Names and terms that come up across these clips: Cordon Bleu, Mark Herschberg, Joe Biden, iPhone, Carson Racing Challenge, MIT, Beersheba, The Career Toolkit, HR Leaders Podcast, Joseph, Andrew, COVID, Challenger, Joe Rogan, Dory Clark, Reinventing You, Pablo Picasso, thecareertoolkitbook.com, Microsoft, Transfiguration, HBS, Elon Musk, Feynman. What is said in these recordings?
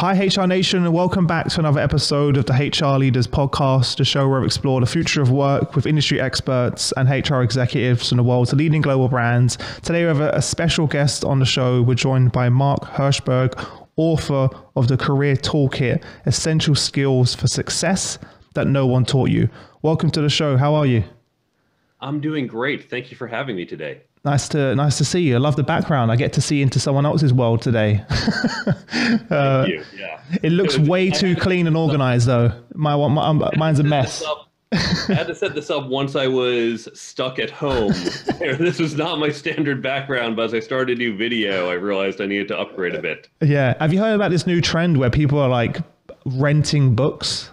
Hi HR Nation, and welcome back to another episode of the HR Leaders Podcast, the show where we explore the future of work with industry experts and HR executives from the world's leading global brands. Today we have a special guest on the show. We're joined by Mark Herschberg, author of The Career Toolkit, Essential Skills for Success That No One Taught You. Welcome to the show. How are you? I'm doing great. Thank you for having me today. Nice to see you. I love the background. I get to see into someone else's world today. Thank you. Yeah. It looks way too clean and organized though. Mine's a mess. I had to set this up once I was stuck at home. This was not my standard background, but as I started to do video, I realized I needed to upgrade a bit. Yeah. Have you heard about this new trend where people are like renting books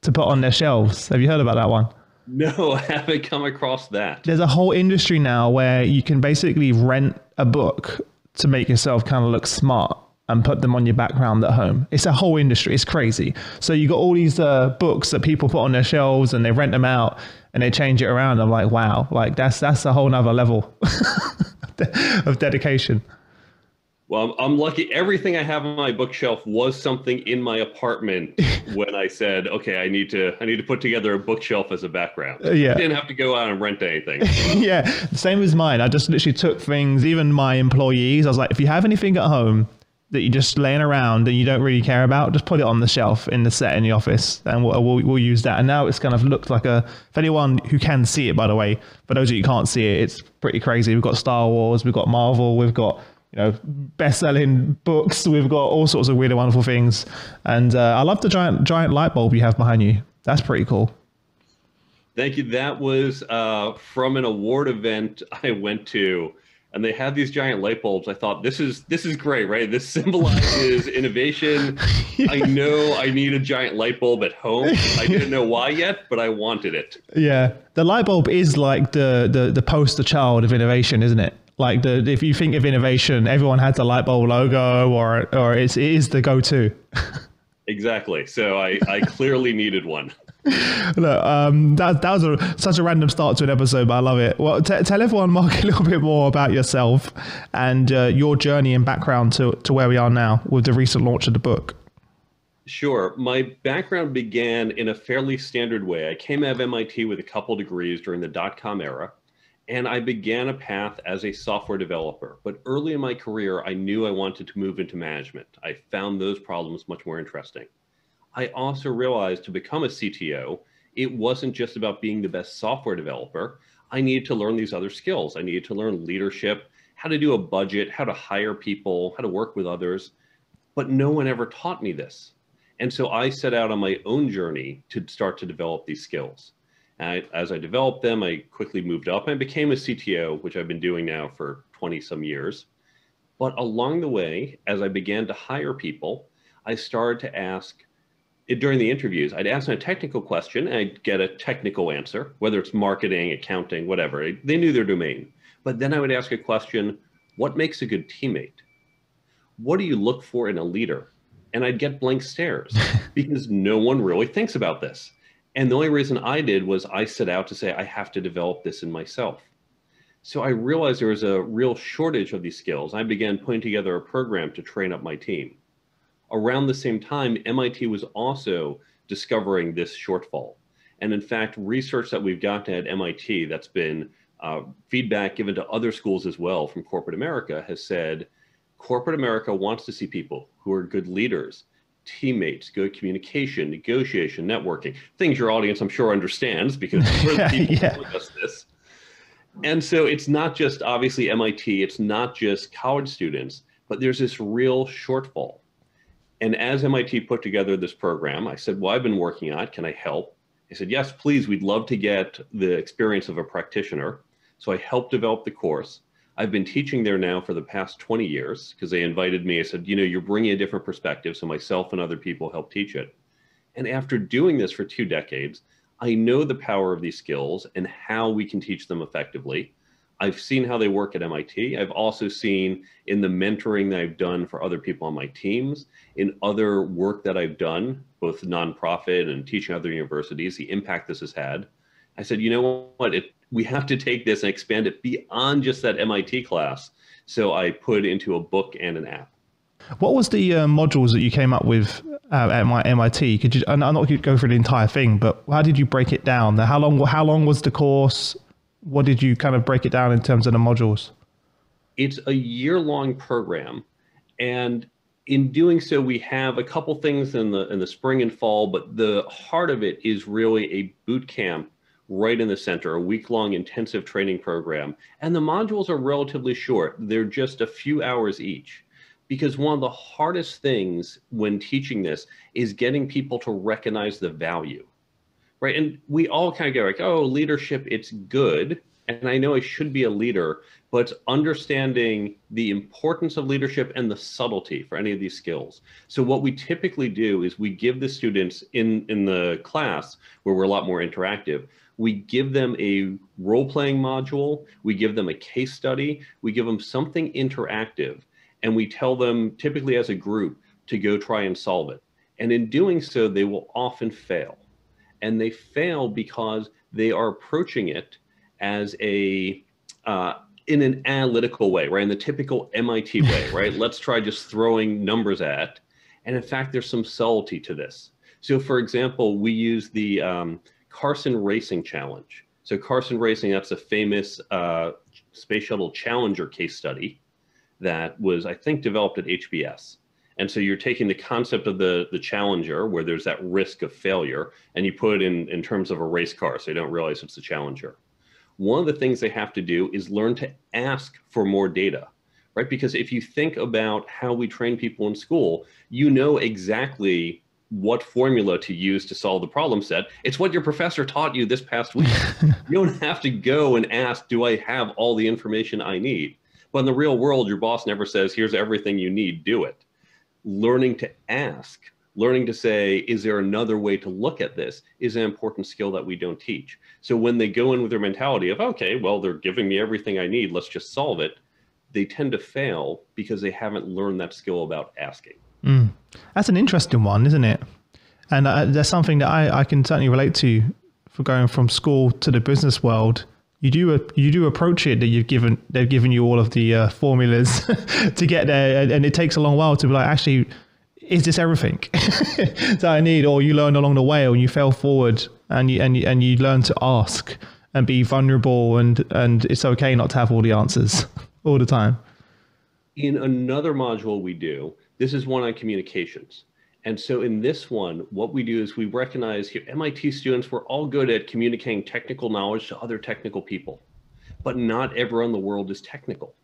to put on their shelves? Have you heard about that one? No, I haven't come across that. There's a whole industry now where you can basically rent a book to make yourself kind of look smart and put them on your background at home. It's a whole industry. It's crazy. So you got all these books that people put on their shelves and they rent them out and they change it around. I'm like, wow, like that's a whole nother level of dedication. Well, I'm lucky. Everything I have on my bookshelf was something in my apartment when I said, okay, I need to put together a bookshelf as a background. Yeah. I didn't have to go out and rent anything. Yeah. Same as mine. I just literally took things, even my employees. I was like, if you have anything at home that you're just laying around and you don't really care about, just put it on the shelf in the set in the office and we'll use that. And now it's kind of looked like a, if anyone who can see it, by the way, for those of you who can't see it, it's pretty crazy. We've got Star Wars, we've got Marvel, we've got, you know, best-selling books. We've got all sorts of weird and wonderful things. And I love the giant light bulb you have behind you. That's pretty cool. Thank you. That was from an award event I went to, and they had these giant light bulbs. I thought, this is great, right? This symbolizes innovation. Yeah. I know I need a giant light bulb at home. I didn't know why yet, but I wanted it. Yeah. The light bulb is like the poster child of innovation, isn't it? Like if you think of innovation, everyone has a light bulb logo, or it is the go-to. Exactly. So I clearly needed one. Look, that was such a random start to an episode, but I love it. Well, tell everyone, Mark, a little bit more about yourself and your journey and background to where we are now with the recent launch of the book. Sure. My background began in a fairly standard way. I came out of MIT with a couple degrees during the dot-com era. And I began a path as a software developer. But early in my career, I knew I wanted to move into management. I found those problems much more interesting. I also realized to become a CTO, it wasn't just about being the best software developer. I needed to learn these other skills. I needed to learn leadership, how to do a budget, how to hire people, how to work with others. But no one ever taught me this. And so I set out on my own journey to start to develop these skills. And as I developed them, I quickly moved up and became a CTO, which I've been doing now for 20 some years. But along the way, as I began to hire people, I started to ask, during the interviews, I'd ask them a technical question and I'd get a technical answer, whether it's marketing, accounting, whatever. They knew their domain. But then I would ask a question, what makes a good teammate? What do you look for in a leader? And I'd get blank stares because no one really thinks about this. And the only reason I did was I set out to say, I have to develop this in myself. So I realized there was a real shortage of these skills. I began putting together a program to train up my team. Around the same time, MIT was also discovering this shortfall. And in fact, research that we've gotten at MIT that's been feedback given to other schools as well from corporate America has said, corporate America wants to see people who are good leaders, teammates, good communication, negotiation, networking, things your audience, I'm sure, understands because we're the people who discuss this. And so it's not just obviously MIT, it's not just college students, but there's this real shortfall. And as MIT put together this program, I said, well, I've been working on it. Can I help? They said, yes, please. We'd love to get the experience of a practitioner. So I helped develop the course. I've been teaching there now for the past 20 years because they invited me. I said, you know, you're bringing a different perspective. So myself and other people help teach it. And after doing this for 2 decades, I know the power of these skills and how we can teach them effectively. I've seen how they work at MIT. I've also seen in the mentoring that I've done for other people on my teams, in other work that I've done, both nonprofit and teaching other universities, the impact this has had. I said, you know what? We have to take this and expand it beyond just that MIT class. So I put into a book and an app. What was the modules that you came up with at my MIT? Could you, and I'm not going to go through the entire thing, but how did you break it down? How long was the course? What did you kind of break it down in terms of the modules? It's a year-long program, and in doing so, we have a couple things in the spring and fall, but the heart of it is really a boot camp right in the center, a week-long intensive training program. And the modules are relatively short. They're just a few hours each, because one of the hardest things when teaching this is getting people to recognize the value, right? And we all kind of go like, oh, leadership, it's good. And I know I should be a leader, but understanding the importance of leadership and the subtlety for any of these skills. So what we typically do is we give the students in the class, where we're a lot more interactive, we give them a role-playing module, we give them a case study, we give them something interactive, and we tell them typically as a group to go try and solve it. And in doing so, they will often fail. And they fail because they are approaching it as a, in an analytical way, right? In the typical MIT way, right? Let's try just throwing numbers at. And in fact, there's some subtlety to this. So for example, we use the, Carson Racing Challenge. So Carson Racing, that's a famous Space Shuttle Challenger case study that was, I think, developed at HBS. And so you're taking the concept of the Challenger, where there's that risk of failure, and you put it in terms of a race car, so you don't realize it's the Challenger. One of the things they have to do is learn to ask for more data, right? Because if you think about how we train people in school, you know exactly what formula to use to solve the problem set. It's what your professor taught you this past week. You don't have to go and ask, do I have all the information I need? But in the real world, your boss never says, here's everything you need, do it. Learning to ask, learning to say, is there another way to look at this, is an important skill that we don't teach. So when they go in with their mentality of, okay, well, they're giving me everything I need, let's just solve it, they tend to fail because they haven't learned that skill about asking. Mm. That's an interesting one, isn't it? And that's something that I can certainly relate to, for going from school to the business world. You do approach it that they've given you all of the formulas to get there, and it takes a long while to be like, actually, is this everything that I need? Or you learn along the way, or you fail forward, and you learn to ask and be vulnerable, and it's okay not to have all the answers all the time. In another module we do, this is one on communications. And so in this one, what we do is we recognize here, MIT students, we're all good at communicating technical knowledge to other technical people, but not everyone in the world is technical.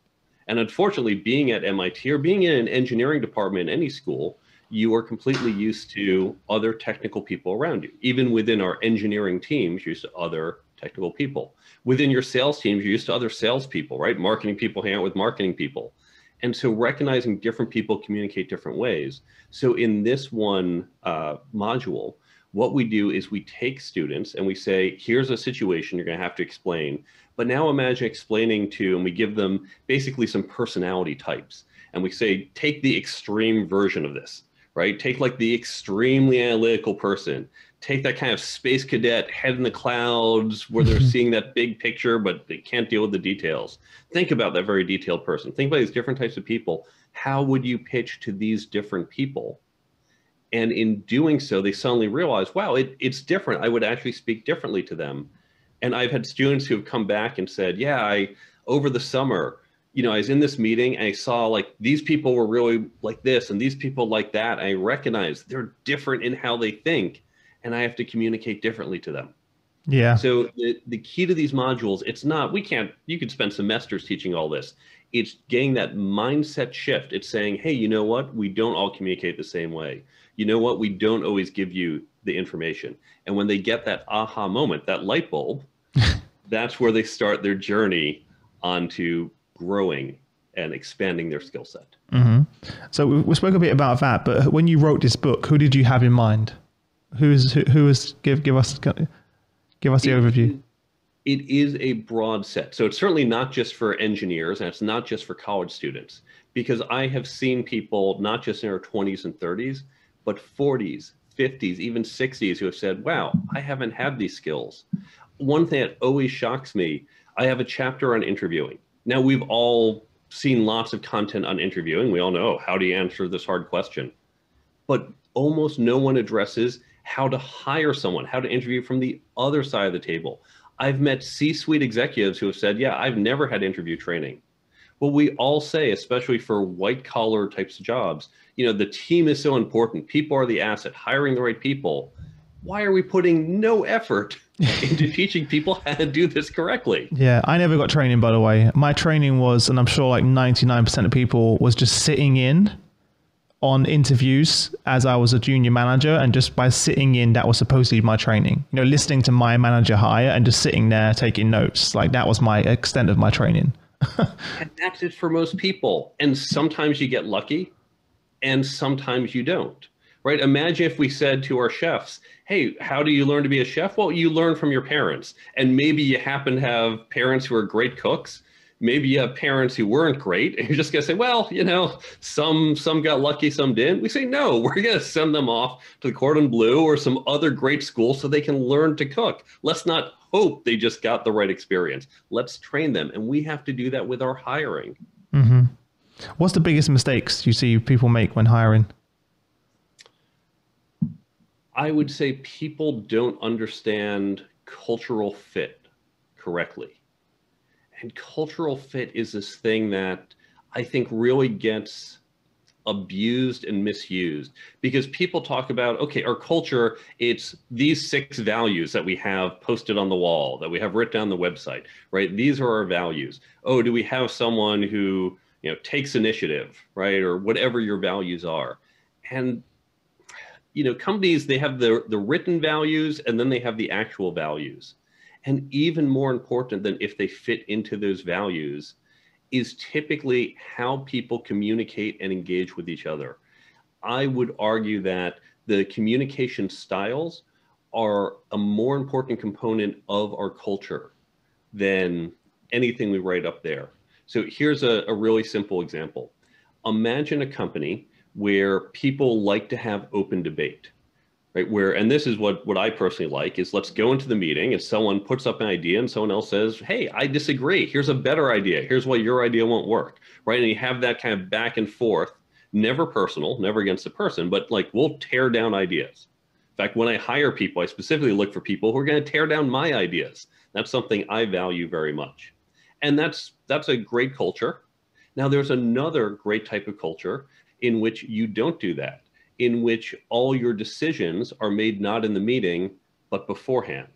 And unfortunately, being at MIT or being in an engineering department in any school, you are completely used to other technical people around you. Even within our engineering teams, you're used to other technical people. Within your sales teams, you're used to other salespeople, right? Marketing people hang out with marketing people. And so recognizing different people communicate different ways. So in this one module, what we do is we take students and we say, here's a situation you're going to have to explain. But now imagine explaining to, and we give them basically some personality types. And we say, take the extreme version of this, right? Take like the extremely analytical person. Take that kind of space cadet, head in the clouds, where they're seeing that big picture, but they can't deal with the details. Think about that very detailed person. Think about these different types of people. How would you pitch to these different people? And in doing so, they suddenly realize, wow, it's different. I would actually speak differently to them. And I've had students who have come back and said, yeah, over the summer, you know, I was in this meeting and I saw like these people were really like this and these people like that. I recognized they're different in how they think, and I have to communicate differently to them. Yeah. So the key to these modules, it's not, you could spend semesters teaching all this. It's getting that mindset shift. It's saying, hey, you know what? We don't all communicate the same way. You know what? We don't always give you the information. And when they get that aha moment, that light bulb, that's where they start their journey onto growing and expanding their skill set. Mm-hmm. So we spoke a bit about that, but when you wrote this book, who did you have in mind? Give us the overview. It is a broad set. So it's certainly not just for engineers, and it's not just for college students, because I have seen people not just in their 20s and 30s, but 40s, 50s, even 60s who have said, wow, I haven't had these skills. One thing that always shocks me, I have a chapter on interviewing. Now we've all seen lots of content on interviewing. We all know, how do you answer this hard question? But almost no one addresses how to hire someone, how to interview from the other side of the table. I've met C-suite executives who have said, yeah, I've never had interview training. Well, we all say, especially for white collar types of jobs, you know, the team is so important. People are the asset, hiring the right people. Why are we putting no effort into teaching people how to do this correctly? Yeah, I never got training, by the way. My training was, and I'm sure like 99% of people, was just sitting in on interviews as I was a junior manager, and just by sitting in, that was supposed to be my training. You know, listening to my manager hire and just sitting there taking notes. Like that was my extent of my training. And that's it for most people. And sometimes you get lucky and sometimes you don't, right? Imagine if we said to our chefs, hey, how do you learn to be a chef? Well, you learn from your parents. And maybe you happen to have parents who are great cooks. Maybe you have parents who weren't great, and you're just going to say, well, you know, some got lucky, some didn't. We say, no, we're going to send them off to the Cordon Bleu or some other great school so they can learn to cook. Let's not hope they just got the right experience. Let's train them. And we have to do that with our hiring. Mm-hmm. What's the biggest mistakes you see people make when hiring? I would say people don't understand cultural fit correctly. And cultural fit is this thing that I think really gets abused and misused, because people talk about, okay, our culture, it's these 6 values that we have posted on the wall, that we have written on the website, right? These are our values. Oh, do we have someone who, you know, takes initiative, right? Or whatever your values are. And, you know, companies, they have the written values, and then they have the actual values. And even more important than if they fit into those values is typically how people communicate and engage with each other. I would argue that the communication styles are a more important component of our culture than anything we write up there. So here's a really simple example. Imagine a company where people like to have open debate. Right, and this is what I personally like, is let's go into the meeting and someone puts up an idea and someone else says, hey, I disagree. Here's a better idea. Here's why your idea won't work. Right. And you have that kind of back and forth, never personal, never against the person, but like we'll tear down ideas. In fact, when I hire people, I specifically look for people who are going to tear down my ideas. That's something I value very much. And that's a great culture. Now, there's another great type of culture in which you don't do that, in which all your decisions are made not in the meeting, but beforehand.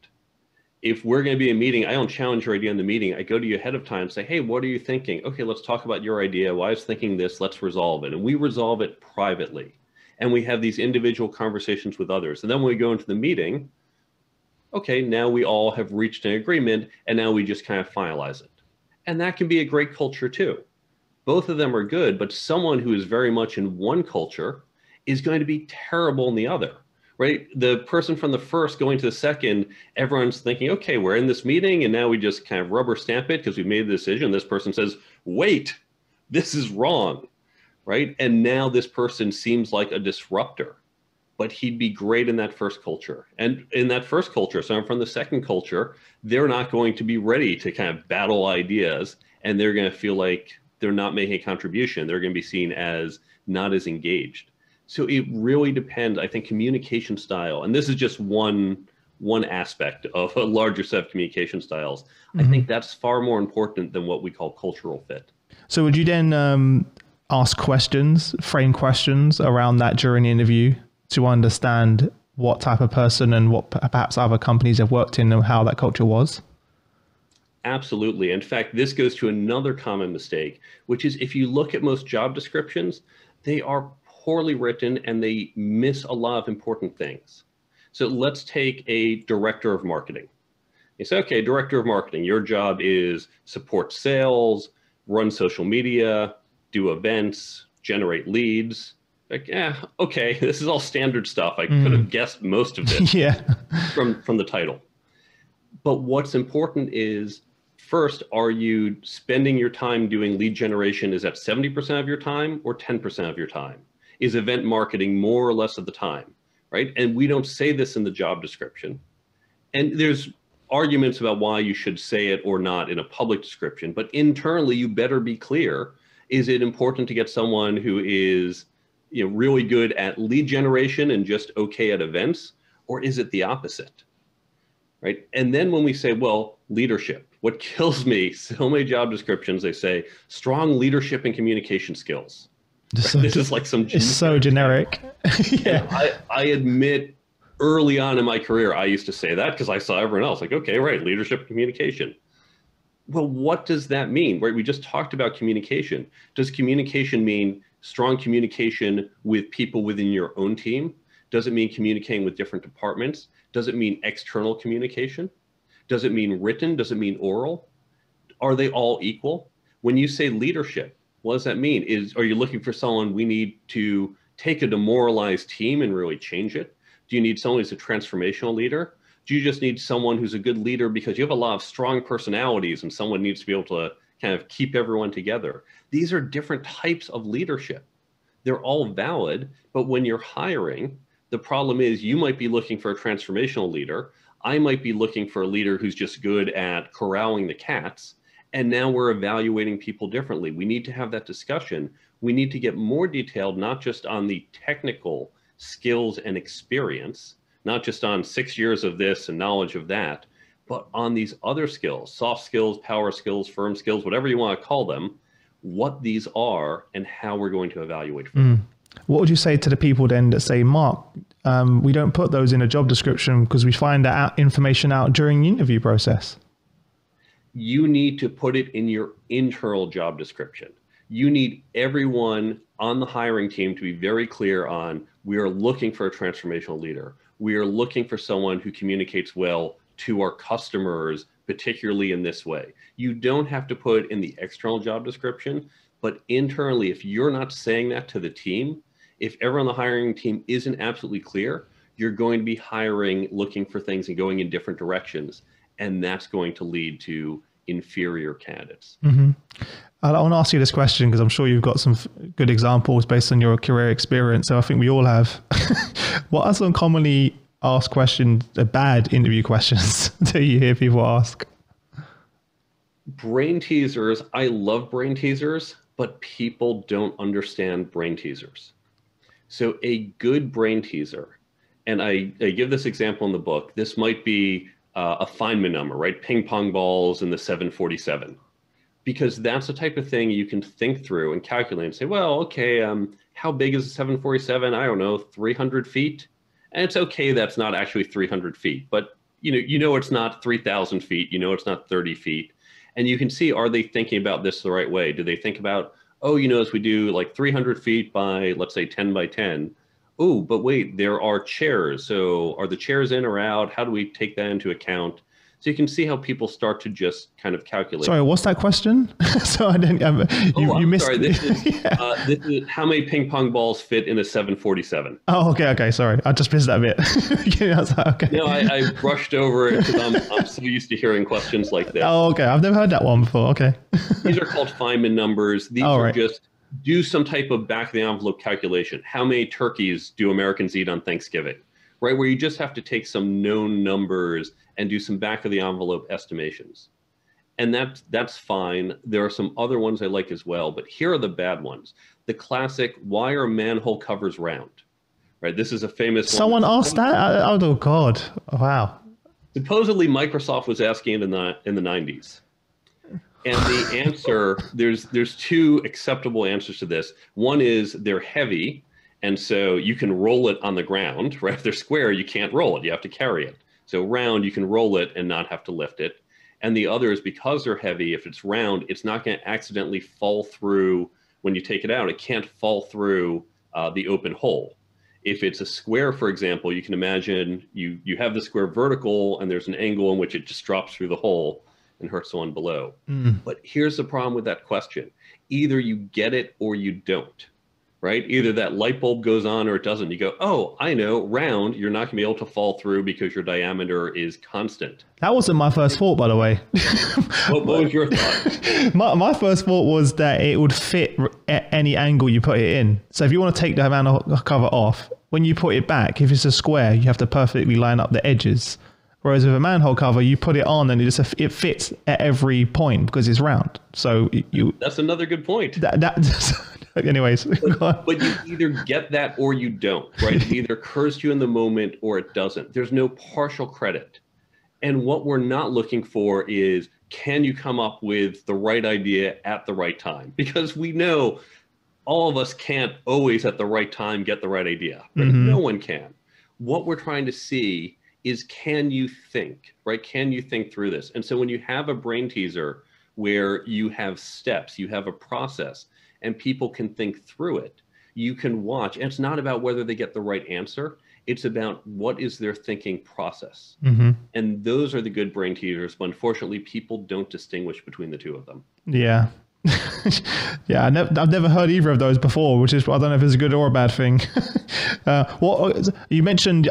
If we're going to be in a meeting, I don't challenge your idea in the meeting. I go to you ahead of time, say, hey, what are you thinking? Okay, let's talk about your idea. Well, I was thinking this, let's resolve it. And we resolve it privately. And we have these individual conversations with others. And then when we go into the meeting, okay, now we all have reached an agreement, and now we just kind of finalize it. And that can be a great culture too. Both of them are good, but someone who is very much in one culture is going to be terrible in the other, right? The person from the first going to the second, everyone's thinking, okay, we're in this meeting and now we just kind of rubber stamp it because we made the decision. This person says, wait, this is wrong, right? And now this person seems like a disruptor, but he'd be great in that first culture. And in that first culture, someone from the second culture, they're not going to be ready to kind of battle ideas, and they're going to feel like they're not making a contribution. They're going to be seen as not as engaged. So it really depends, I think, communication style. And this is just one aspect of a larger set of communication styles. Mm-hmm. I think that's far more important than what we call cultural fit. So would you then ask questions, frame questions around that during the interview to understand what type of person and what perhaps other companies have worked in and how that culture was? Absolutely. In fact, this goes to another common mistake, which is if you look at most job descriptions, they are poorly written and they miss a lot of important things. So let's take a director of marketing. You say, okay, director of marketing, your job is support sales, run social media, do events, generate leads. Like, yeah, okay, this is all standard stuff. I could have guessed most of this yeah. from the title. But what's important is, first, are you spending your time doing lead generation? Is that 70% of your time or 10% of your time? Is event marketing more or less of the time, right? And we don't say this in the job description. And there's arguments about why you should say it or not in a public description, but internally you better be clear. Is it important to get someone who is, you know, really good at lead generation and just okay at events, or is it the opposite, right? And then when we say, well, leadership, what kills me, so many job descriptions, they say strong leadership and communication skills. Right? So, this is like some, it's so generic. Yeah. I admit early on in my career, I used to say that because I saw everyone else like, okay, right, leadership, communication. Well, what does that mean? Right? We just talked about communication. Does communication mean strong communication with people within your own team? Does it mean communicating with different departments? Does it mean external communication? Does it mean written? Does it mean oral? Are they all equal? When you say leadership, what does that mean? Are you looking for someone we need to take a demoralized team and really change it? Do you need someone who's a transformational leader? Do you just need someone who's a good leader because you have a lot of strong personalities and someone needs to be able to kind of keep everyone together? These are different types of leadership. They're all valid, but when you're hiring, the problem is you might be looking for a transformational leader. I might be looking for a leader who's just good at corralling the cats. And now we're evaluating people differently. We need to have that discussion. We need to get more detailed, not just on the technical skills and experience, not just on 6 years of this and knowledge of that, but on these other skills, soft skills, power skills, firm skills, whatever you want to call them, what these are and how we're going to evaluate for them. What would you say to the people then that say, Mark, we don't put those in a job description because we find that information out during the interview process? You need to put it in your internal job description. You need everyone on the hiring team to be very clear on, we are looking for a transformational leader. We are looking for someone who communicates well to our customers, particularly in this way. You don't have to put in the external job description, but internally, if you're not saying that to the team, if everyone on the hiring team isn't absolutely clear, you're going to be hiring, looking for things and going in different directions. And that's going to lead to inferior candidates. Mm-hmm. I want to ask you this question because I'm sure you've got some good examples based on your career experience. So I think we all have. What are some commonly asked questions, bad interview questions that you hear people ask? Brain teasers. I love brain teasers, but people don't understand brain teasers. So a good brain teaser, and I give this example in the book, this might be a Feynman number, right? Ping pong balls in the 747. Because that's the type of thing you can think through and calculate and say, well, okay, how big is a 747? I don't know, 300 feet. And it's okay, that's not actually 300 feet, but you know it's not 3,000 feet, you know it's not 30 feet. And you can see, are they thinking about this the right way? Do they think about, oh, you know, as we do like 300 feet by, let's say 10 by 10, oh, but wait, there are chairs. So are the chairs in or out? How do we take that into account? So you can see how people start to just kind of calculate. Sorry, what's that question? So I didn't, you missed. Sorry, this is how many ping pong balls fit in a 747. Oh, okay, sorry. I just missed that bit. Okay. No, I brushed over it because I'm so used to hearing questions like this. Oh, okay. I've never heard that one before. Okay. These are called Feynman numbers. These are right. Just do some type of back of the envelope calculation. How many turkeys do Americans eat on Thanksgiving? Right, where you just have to take some known numbers and do some back of the envelope estimations. And that's fine. There are some other ones I like as well, but here are the bad ones. The classic, why are manhole covers round? Right, this is a famous one. Someone asked that? Oh God, wow. Supposedly Microsoft was asking it in the 90s. And the answer, there's two acceptable answers to this. One is they're heavy, and so you can roll it on the ground, right? If they're square, you can't roll it, you have to carry it. So round, you can roll it and not have to lift it. And the other is because they're heavy, if it's round, it's not gonna accidentally fall through when you take it out. It can't fall through the open hole. If it's a square, for example, you can imagine you have the square vertical and there's an angle in which it just drops through the hole and hurts the one below. But here's the problem with that question. Either you get it or you don't, right? Either that light bulb goes on or it doesn't. You go, oh, I know, round, you're not gonna be able to fall through because your diameter is constant. That wasn't my first thought, by the way. What was your thought? My first thought was that it would fit at any angle you put it in. So if you wanna take the manhole cover off, when you put it back, if it's a square, you have to perfectly line up the edges. Whereas with a manhole cover, you put it on and it fits at every point because it's round. So you. That's another good point. Anyways. But you either get that or you don't, right? It either occurs to you in the moment or it doesn't. There's no partial credit. And what we're not looking for is, can you come up with the right idea at the right time? Because we know all of us can't always at the right time get the right idea. Right? Mm-hmm. No one can. What we're trying to see is, can you think, right? Can you think through this? And so when you have a brain teaser where you have steps, you have a process, and people can think through it, you can watch. And it's not about whether they get the right answer. It's about what is their thinking process. Mm-hmm. And those are the good brain teasers, but unfortunately people don't distinguish between the two of them. Yeah. Yeah, I've never heard either of those before, which is, I don't know if it's a good or a bad thing. What you mentioned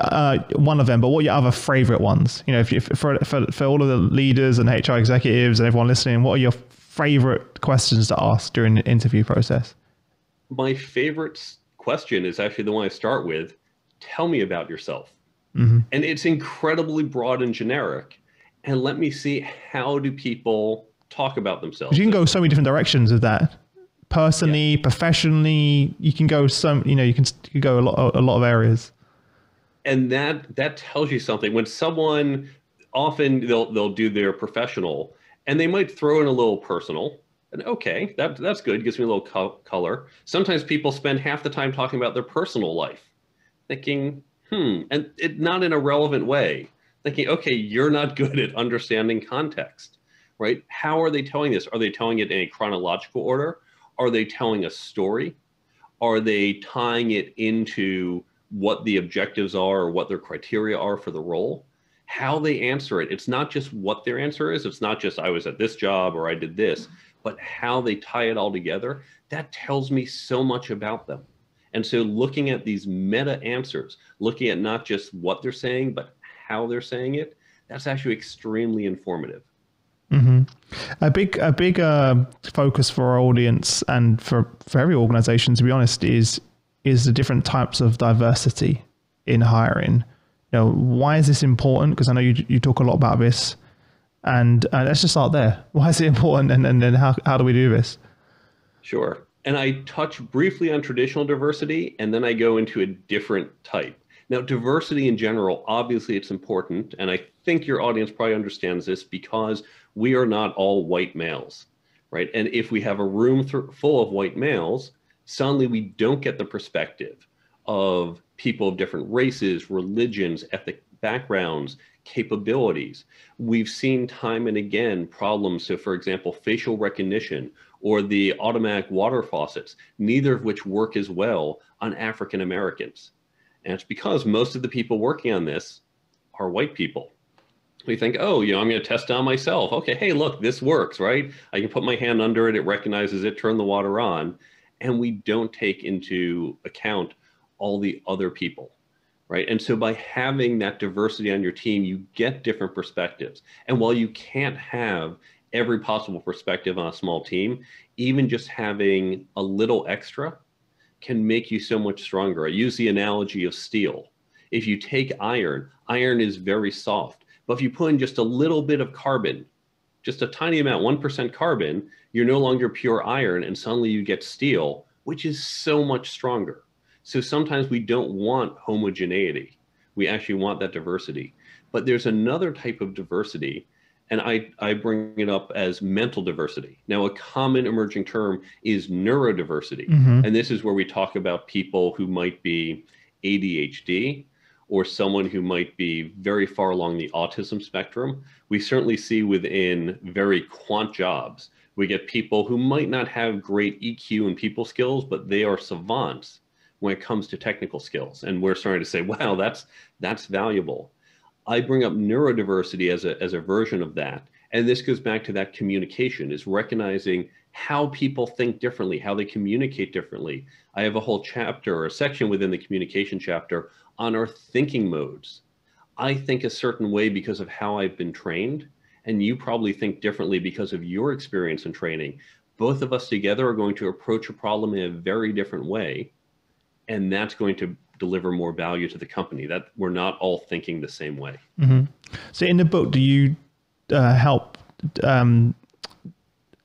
one of them, but what are your other favorite ones? You know, for all of the leaders and HR executives and everyone listening, what are your favorite questions to ask during the interview process? My favorite question is actually the one I start with: tell me about yourself. Mm-hmm. And it's incredibly broad and generic. And let me see, how do people talk about themselves? You can go so many different directions with that. Personally, yeah. Professionally, you can go some, you know, you can go a lot of areas. And that tells you something. When someone, often they'll do their professional and they might throw in a little personal, and okay, that's good, gives me a little color. Sometimes people spend half the time talking about their personal life, thinking, and it, not in a relevant way, thinking, okay, you're not good at understanding context. Right? How are they telling this? Are they telling it in a chronological order? Are they telling a story? Are they tying it into what the objectives are or what their criteria are for the role? How they answer it. It's not just what their answer is. It's not just I was at this job or I did this, but how they tie it all together. That tells me so much about them. And so looking at these meta answers, looking at not just what they're saying, but how they're saying it, that's actually extremely informative. Mm-hmm. A big focus for our audience and for every organization, to be honest, is the different types of diversity in hiring. You know, why is this important? Because I know you talk a lot about this, and let's just start there. Why is it important, and then how do we do this? Sure. And I touch briefly on traditional diversity, and then I go into a different type. Now, diversity in general, obviously it's important, and I think your audience probably understands this because we are not all white males, right? And if we have a room full of white males, suddenly we don't get the perspective of people of different races, religions, ethnic backgrounds, capabilities. We've seen time and again problems. So for example, facial recognition or the automatic water faucets, neither of which work as well on African Americans. And it's because most of the people working on this are white people. We think, oh, you know, I'm going to test it on myself. Okay, hey, look, this works, right? I can put my hand under it, it recognizes it, turn the water on. And we don't take into account all the other people, right? And so by having that diversity on your team, you get different perspectives. And while you can't have every possible perspective on a small team, even just having a little extra can make you so much stronger. I use the analogy of steel. If you take iron, iron is very soft, but if you put in just a little bit of carbon, just a tiny amount, 1% carbon, you're no longer pure iron, and suddenly you get steel, which is so much stronger. So sometimes we don't want homogeneity. We actually want that diversity. But there's another type of diversity, and I bring it up as mental diversity. Now, a common emerging term is neurodiversity. Mm-hmm. And this is where we talk about people who might be ADHD or someone who might be very far along the autism spectrum. We certainly see within very quant jobs, we get people who might not have great EQ and people skills, but they are savants when it comes to technical skills. And we're starting to say, wow, that's valuable. I bring up neurodiversity as a version of that. And this goes back to that communication, is recognizing how people think differently, how they communicate differently. I have a whole chapter or a section within the communication chapter on our thinking modes. I think a certain way because of how I've been trained, and you probably think differently because of your experience and training. Both of us together are going to approach a problem in a very different way, and that's going to deliver more value to the company. That we're not all thinking the same way. Mm-hmm. So in the book, do you help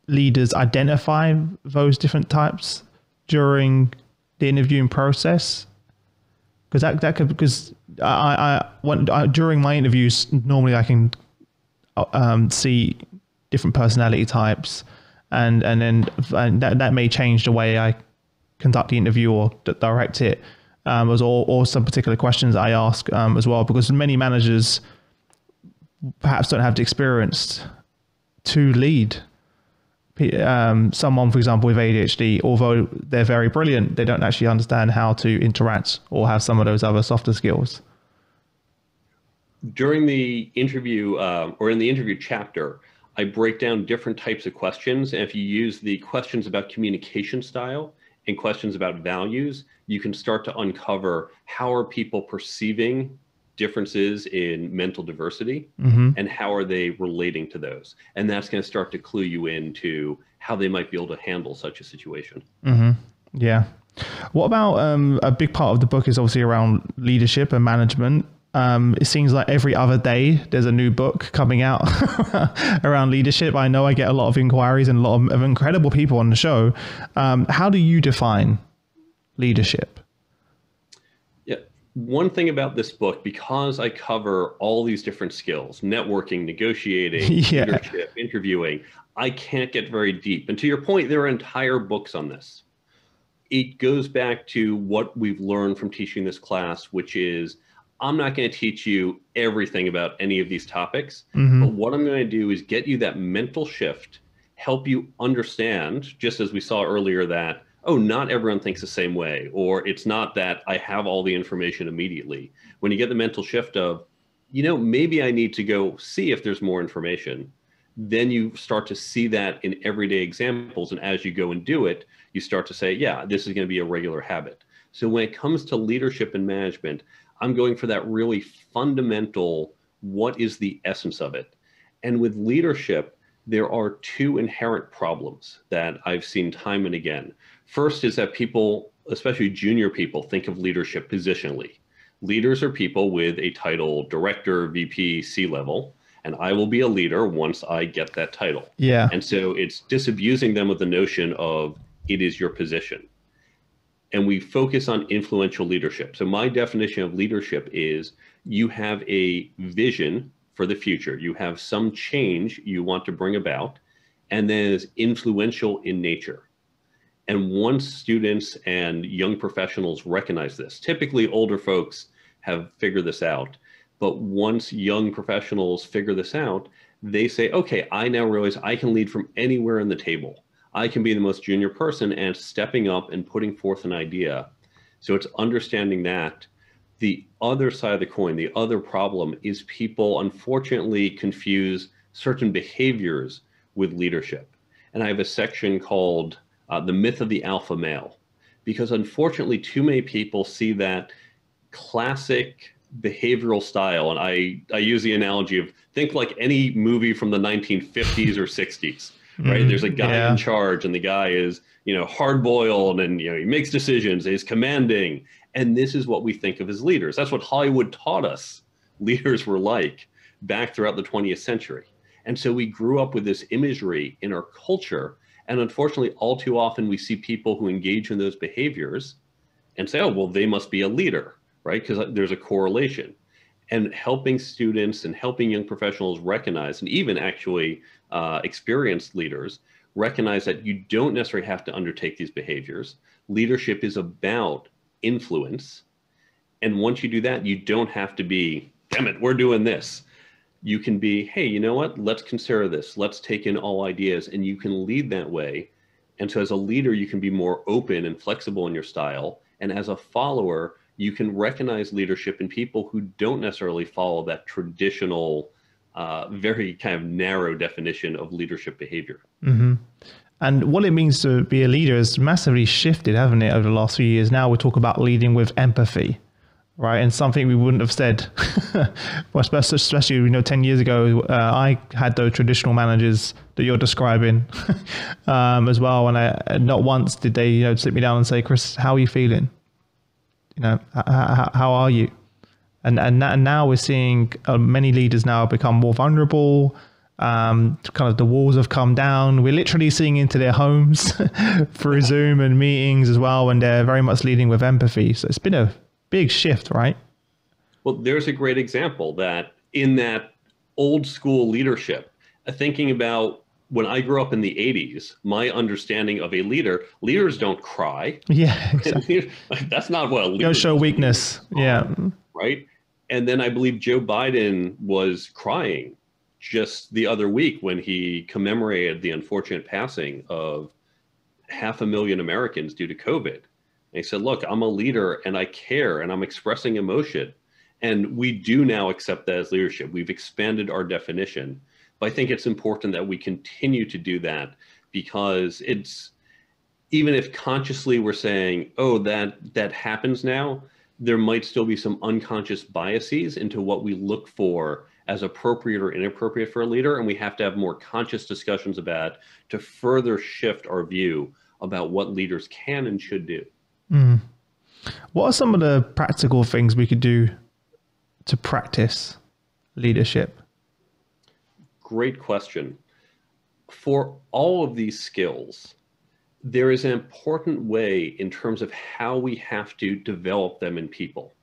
leaders identify those different types during the interviewing process? Because that could, because I during my interviews normally I can see different personality types, and that may change the way I conduct the interview or direct it. Or some particular questions I ask as well, because many managers perhaps don't have the experience to lead someone, for example, with ADHD. Although they're very brilliant, they don't actually understand how to interact or have some of those other softer skills. During the interview or in the interview chapter, I break down different types of questions. And if you use the questions about communication style and questions about values, you can start to uncover how are people perceiving differences in mental diversity, mm-hmm. and how are they relating to those. And that's going to start to clue you into how they might be able to handle such a situation. Mm-hmm. Yeah. What about a big part of the book is obviously around leadership and management. It seems like every other day there's a new book coming out around leadership. I know I get a lot of inquiries and a lot of incredible people on the show. How do you define leadership? Yeah. One thing about this book, because I cover all these different skills, networking, negotiating, yeah. leadership, interviewing, I can't get very deep. And to your point, there are entire books on this. It goes back to what we've learned from teaching this class, which is, I'm not going to teach you everything about any of these topics, mm-hmm. but what I'm going to do is get you that mental shift, help you understand, just as we saw earlier, that, oh, not everyone thinks the same way, or it's not that I have all the information immediately. When you get the mental shift of, you know, maybe I need to go see if there's more information, then you start to see that in everyday examples. And as you go and do it, you start to say, yeah, this is going to be a regular habit. So when it comes to leadership and management, I'm going for that really fundamental, what is the essence of it? And with leadership, there are two inherent problems that I've seen time and again. First is that people, especially junior people, think of leadership positionally. Leaders are people with a title, director, VP, C-level, and I will be a leader once I get that title. Yeah. And so it's disabusing them of the notion of it is your position. And we focus on influential leadership. So my definition of leadership is you have a vision for the future. You have some change you want to bring about, and that is influential in nature. And once students and young professionals recognize this, typically older folks have figured this out, but once young professionals figure this out, they say, okay, I now realize I can lead from anywhere in the table. I can be the most junior person and stepping up and putting forth an idea. So it's understanding that. The other side of the coin, the other problem is people unfortunately confuse certain behaviors with leadership. And I have a section called The Myth of the Alpha Male, because unfortunately too many people see that classic behavioral style. And I use the analogy of think like any movie from the 1950s or 60s. Right. There's a guy yeah. in charge, and the guy is, you know, hard boiled, and, you know, he makes decisions, he's commanding. And this is what we think of as leaders. That's what Hollywood taught us leaders were like back throughout the 20th century. And so we grew up with this imagery in our culture. And unfortunately, all too often we see people who engage in those behaviors and say, oh, well, they must be a leader, right? Because there's a correlation. And helping students and helping young professionals recognize, and even actually experienced leaders recognize, that you don't necessarily have to undertake these behaviors. Leadership is about influence. And once you do that, you don't have to be, damn it, we're doing this. You can be, hey, you know what? Let's consider this. Let's take in all ideas, and you can lead that way. And so as a leader, you can be more open and flexible in your style. And as a follower, you can recognize leadership in people who don't necessarily follow that traditional, very kind of narrow definition of leadership behavior. Mm-hmm. And what it means to be a leader has massively shifted, haven't it, over the last few years? Now we talk about leading with empathy, right? And something we wouldn't have said, well, especially, you know, 10 years ago, I had those traditional managers that you're describing as well. And not once did they, you know, sit me down and say, Chris, how are you feeling? you know, how are you? And now we're seeing many leaders now become more vulnerable. Kind of the walls have come down. We're literally seeing into their homes through Zoom and meetings as well, and they're very much leading with empathy. So it's been a big shift, right? Well, there's a great example that in that old school leadership, thinking about when I grew up in the 80s, my understanding of a leaders don't cry. Yeah, exactly. That's not what a leader does. Don't show weakness. Yeah. Right. And then I believe Joe Biden was crying just the other week when he commemorated the unfortunate passing of 500,000 Americans due to COVID. And he said, look, I'm a leader and I care and I'm expressing emotion. And we do now accept that as leadership. We've expanded our definition. But I think it's important that we continue to do that, because it's, even if consciously we're saying, oh, that happens now, there might still be some unconscious biases into what we look for as appropriate or inappropriate for a leader. And we have to have more conscious discussions about to further shift our view about what leaders can and should do. Mm. What are some of the practical things we could do to practice leadership? Great question. For all of these skills, there is an important way in terms of how we have to develop them in people.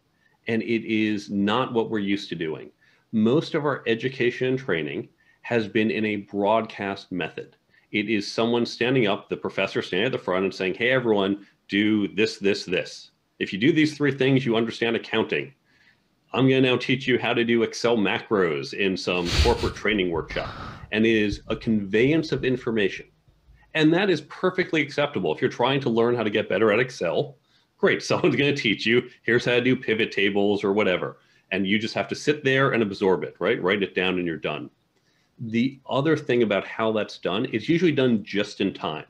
And it is not what we're used to doing. Most of our education and training has been in a broadcast method. It is someone standing up, the professor standing at the front and saying, hey, everyone, do this, this, this. If you do these three things, you understand accounting. I'm going to now teach you how to do Excel macros in some corporate training workshop. And it is a conveyance of information. And that is perfectly acceptable. If you're trying to learn how to get better at Excel, great, someone's going to teach you, here's how to do pivot tables or whatever. And you just have to sit there and absorb it, right? Write it down and you're done. The other thing about how that's done is usually done just in time,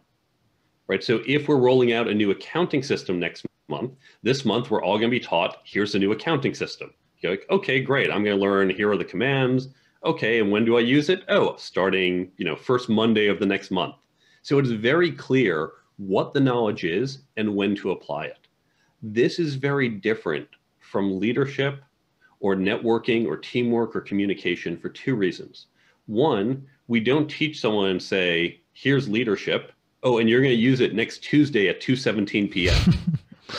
right? So if we're rolling out a new accounting system next month, this month we're all going to be taught, here's the new accounting system. You're like, okay, great, I'm going to learn, here are the commands. Okay, and when do I use it? Oh, starting, you know, first Monday of the next month. So it is very clear what the knowledge is and when to apply it. This is very different from leadership or networking or teamwork or communication for two reasons. One, we don't teach someone and say, here's leadership. Oh, and you're going to use it next Tuesday at 2:17 p.m.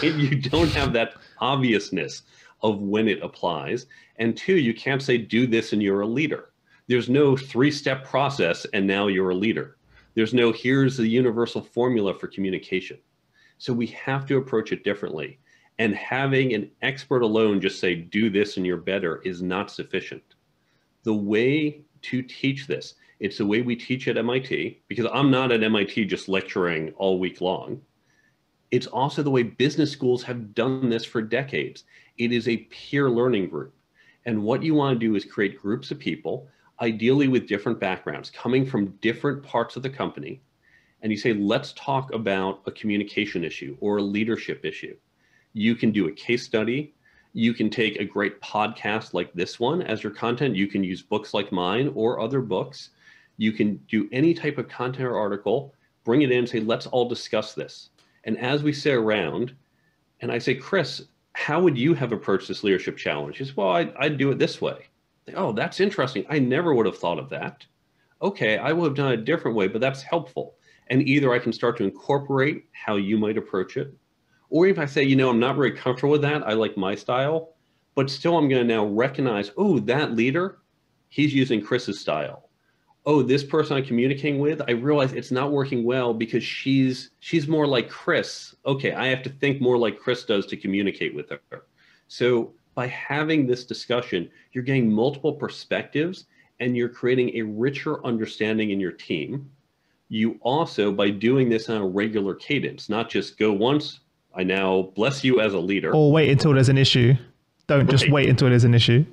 You don't have that obviousness of when it applies. And two, you can't say, do this and you're a leader. There's no three-step process and now you're a leader. There's no, here's the universal formula for communication. So we have to approach it differently. And having an expert alone just say, do this and you're better is not sufficient. The way to teach this, it's the way we teach at MIT, because I'm not at MIT just lecturing all week long. It's also the way business schools have done this for decades. It is a peer learning group. And what you want to do is create groups of people, ideally with different backgrounds, coming from different parts of the company. And you say, let's talk about a communication issue or a leadership issue. You can do a case study. You can take a great podcast like this one as your content. You can use books like mine or other books. You can do any type of content or article, bring it in and say, let's all discuss this. And as we sit around and I say, Chris, how would you have approached this leadership challenge? He says, well, I'd do it this way. Oh, that's interesting. I never would have thought of that. Okay, I would have done it a different way, but that's helpful. And either I can start to incorporate how you might approach it, or if I say, you know, I'm not very comfortable with that, I like my style, but still I'm going to now recognize, oh, that leader, he's using Chris's style. Oh, this person I'm communicating with, I realize it's not working well because she's more like Chris. Okay, I have to think more like Chris does to communicate with her. So by having this discussion, you're getting multiple perspectives and you're creating a richer understanding in your team. You also, by doing this on a regular cadence, not just go once, I now bless you as a leader. Or wait until there's an issue. Don't just wait until there's an issue.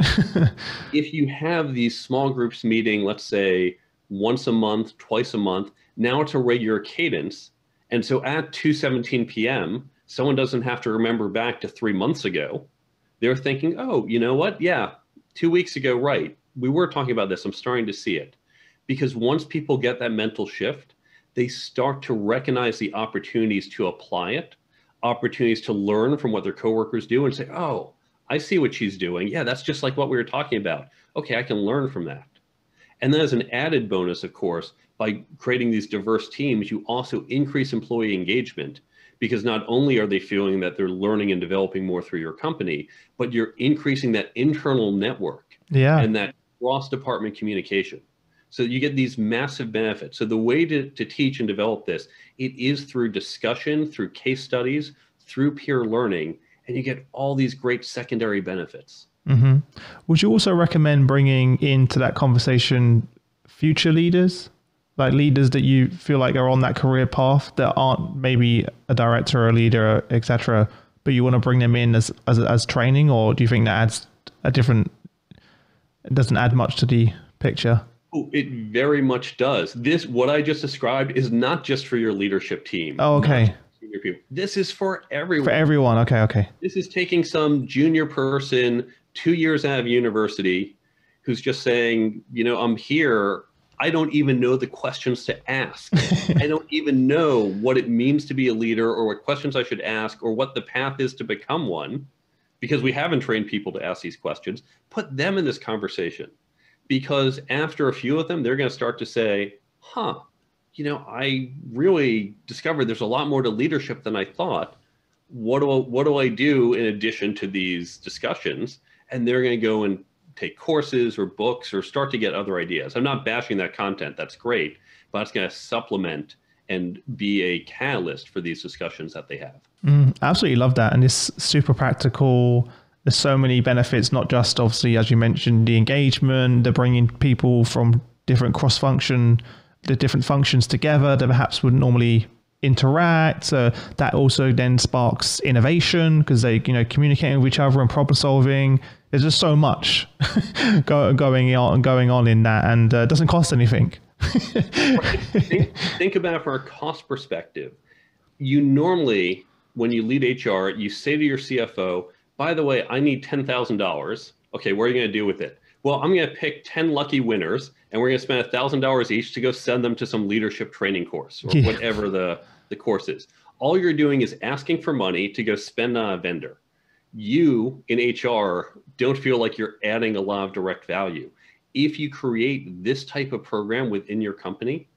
If you have these small groups meeting, let's say once a month, twice a month, now it's a regular cadence. And so at 2:17 p.m., someone doesn't have to remember back to 3 months ago. They're thinking, oh, you know what? Yeah, 2 weeks ago, right. We were talking about this. I'm starting to see it. Because once people get that mental shift, they start to recognize the opportunities to apply it opportunities to learn from what their coworkers do and say, oh, I see what she's doing. Yeah, that's just like what we were talking about. Okay, I can learn from that. And then as an added bonus, of course, by creating these diverse teams, you also increase employee engagement, because not only are they feeling that they're learning and developing more through your company, but you're increasing that internal network and that cross-department communication. So you get these massive benefits. So the way to teach and develop this, it is through discussion, through case studies, through peer learning, and you get all these great secondary benefits. Mm-hmm. Would you also recommend bringing into that conversation future leaders, like leaders that you feel like are on that career path that aren't maybe a director or a leader, et cetera, but you want to bring them in as training? Or do you think that adds a different, it doesn't add much to the picture? Oh, it very much does. This, what I just described, is not just for your leadership team. Oh, okay. Senior people. This is for everyone. For everyone. Okay. Okay. This is taking some junior person 2 years out of university who's just saying, you know, I'm here. I don't even know the questions to ask. I don't even know what it means to be a leader or what questions I should ask or what the path is to become one, because we haven't trained people to ask these questions. Put them in this conversation. Because after a few of them, they're going to start to say, huh, you know, I really discovered there's a lot more to leadership than I thought. What do I do in addition to these discussions? And they're going to go and take courses or books or start to get other ideas. I'm not bashing that content. That's great. But it's going to supplement and be a catalyst for these discussions that they have. Absolutely love that. And it's super practical. There's so many benefits, not just obviously, as you mentioned, the engagement, they're bringing people from different different functions together that perhaps wouldn't normally interact. So that also then sparks innovation because they, you know, communicating with each other and problem solving. There's just so much going on in that, and it doesn't cost anything. Right. Think about it from a cost perspective. You normally, when you lead HR, you say to your CFO, by the way, I need $10,000. Okay, what are you going to do with it? Well, I'm going to pick 10 lucky winners, and we're going to spend $1,000 each to go send them to some leadership training course or whatever the course is. All you're doing is asking for money to go spend on a vendor. You, in HR, don't feel like you're adding a lot of direct value. If you create this type of program within your company,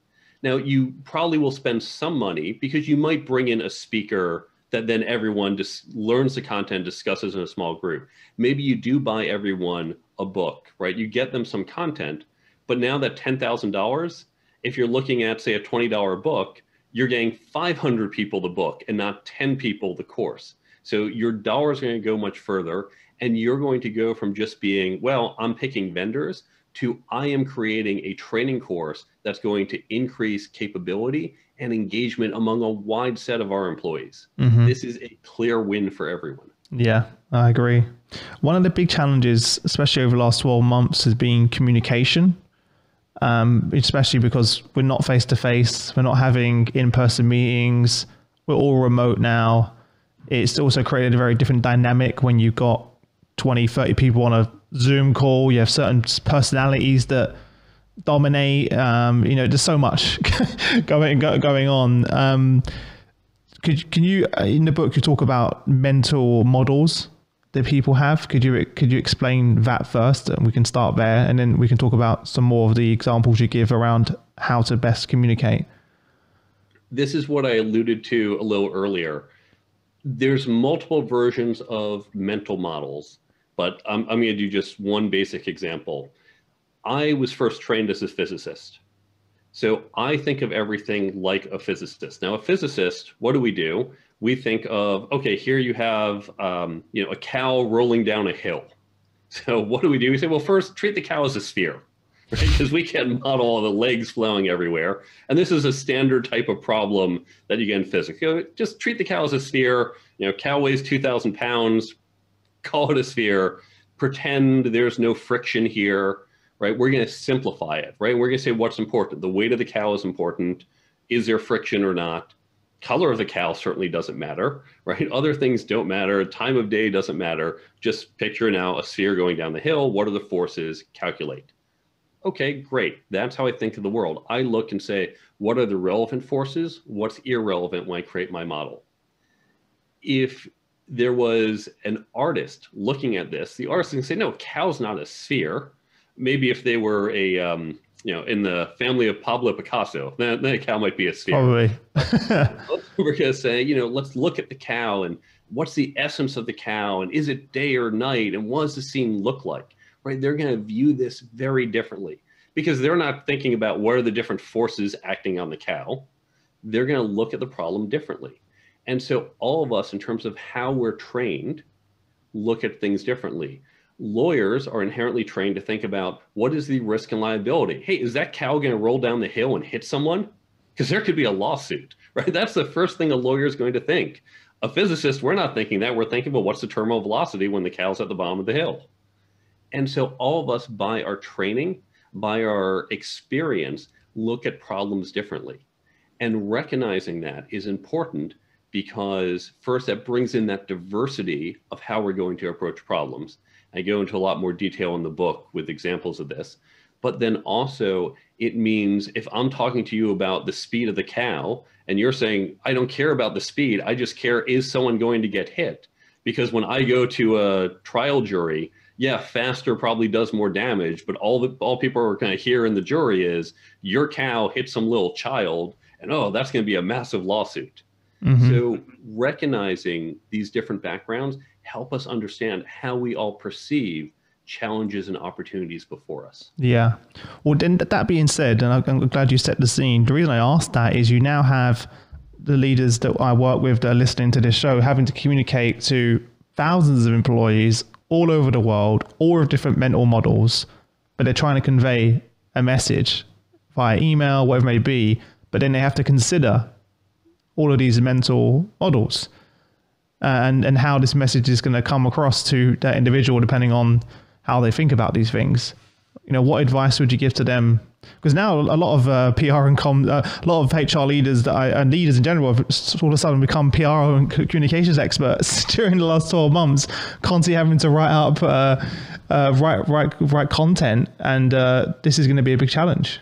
now you probably will spend some money because you might bring in a speaker that then everyone just learns the content, discusses in a small group. Maybe you do buy everyone a book, right? You get them some content, but now that $10,000, if you're looking at, say, a $20 book, you're getting 500 people the book and not 10 people the course. So your dollar's going to go much further, and you're going to go from just being, well, I'm picking vendors, to I am creating a training course that's going to increase capability and engagement among a wide set of our employees. Mm-hmm. This is a clear win for everyone. Yeah, I agree. One of the big challenges, especially over the last 12 months, has been communication, especially because we're not face-to-face, we're not having in-person meetings, we're all remote now. It's also created a very different dynamic when you've got 20, 30 people on a Zoom call. You have certain personalities that dominate. You know, there's so much going on. Can you, in the book, you talk about mental models that people have. Could you explain that first, and we can start there, and then we can talk about some more of the examples you give around how to best communicate. This is what I alluded to a little earlier. There's multiple versions of mental models, but I'm going to do just one basic example. I was first trained as a physicist. So I think of everything like a physicist. Now, a physicist, what do? We think of, okay, here you have you know, a cow rolling down a hill. So what do? We say, well, first, treat the cow as a sphere, right? Because we can't model all the legs flowing everywhere. And this is a standard type of problem that you get in physics. You know, just treat the cow as a sphere. You know, cow weighs 2,000 pounds. Call it a sphere. Pretend there's no friction here, right? We're going to simplify it, right? We're going to say what's important. The weight of the cow is important. Is there friction or not? Color of the cow certainly doesn't matter, right? Other things don't matter. Time of day doesn't matter. Just picture now a sphere going down the hill. What are the forces? Calculate. Okay, great. That's how I think of the world. I look and say, what are the relevant forces? What's irrelevant when I create my model? if there was an artist looking at this, the artist can say, no, cow's not a sphere. Maybe if they were a, you know, in the family of Pablo Picasso, then a cow might be a sphere. Probably. We're going to say, you know, let's look at the cow and what's the essence of the cow, and is it day or night, and what does the scene look like, right? They're going to view this very differently because they're not thinking about what are the different forces acting on the cow. They're going to look at the problem differently. And so all of us, in terms of how we're trained, look at things differently. Lawyers are inherently trained to think about what is the risk and liability. Hey, is that cow going to roll down the hill and hit someone? Because there could be a lawsuit, right? That's the first thing a lawyer is going to think. A physicist, we're not thinking that. We're thinking about what's the terminal velocity when the cow's at the bottom of the hill. And so all of us, by our training, by our experience, look at problems differently. And recognizing that is important because first, that brings in that diversity of how we're going to approach problems. I go into a lot more detail in the book with examples of this, but then also it means if I'm talking to you about the speed of the cow and you're saying, I don't care about the speed, I just care, is someone going to get hit? Because when I go to a trial jury, yeah, faster probably does more damage, but all people are going to hear in the jury is your cow hit some little child and, oh, that's going to be a massive lawsuit. Mm-hmm. So recognizing these different backgrounds help us understand how we all perceive challenges and opportunities before us. Yeah. Well, then that being said, and I'm glad you set the scene. The reason I asked that is you now have the leaders that I work with that are listening to this show having to communicate to thousands of employees all over the world, all of different mental models, but they're trying to convey a message via email, whatever it may be, but then they have to consider all of these mental models. And how this message is going to come across to that individual, depending on how they think about these things. You know, what advice would you give to them? Because now a lot of PR and a lot of HR leaders and leaders in general have all of a sudden become PR and communications experts during the last 12 months, constantly having to write up, write content. And this is going to be a big challenge.